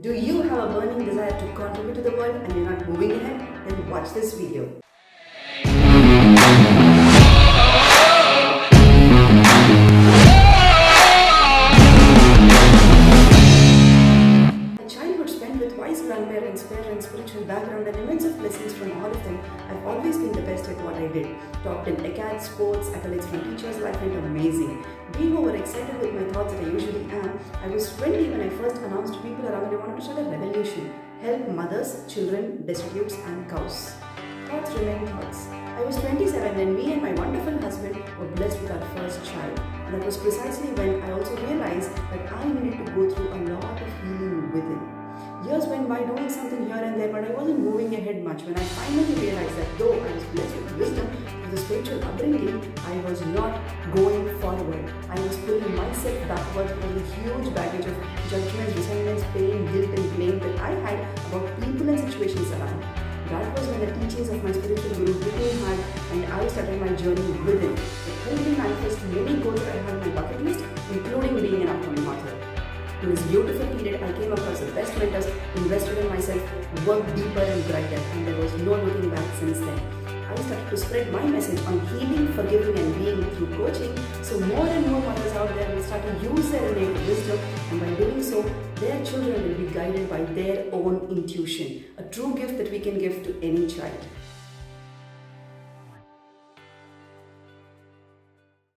Do you have a burning desire to contribute to the world and you're not moving ahead? Then watch this video. My childhood spent with wise grandparents, parents, spiritual background and immense of blessings from all of them. I've always been the best at what I did. Topped in ACAD, sports, accolades from teachers, life went amazing. Being overexcited with my thoughts that I usually am, I was friendly when I first announced to people around that I wanted to start a revolution. Help mothers, children, destitutes and cows. Thoughts remain thoughts. I was 27 when me and my wonderful husband were blessed with our first child. And that was precisely when I also realized that I needed to go through a lot of healing within. Years went by doing something here and there, but I wasn't moving ahead much when I finally realized that though I was blessed with wisdom through the spiritual upbringing, I was not going forward. I was pulling myself backwards with a huge baggage of judgment, resentment, pain, guilt and blame that I had about people and situations around. That was when the teachings of my spiritual guru became hard and I started my journey within. It helped me manifest many goals that I had on my bucket list, including being an upcoming author. In this beautiful period, I came across the best mentors, invested in myself, worked deeper and brighter, and there was no looking back since then. I started to spread my message on healing, forgiving and being through coaching, so more and more mothers out there will start to use their innate wisdom, and by doing so, their children will be guided by their own intuition, a true gift that we can give to any child.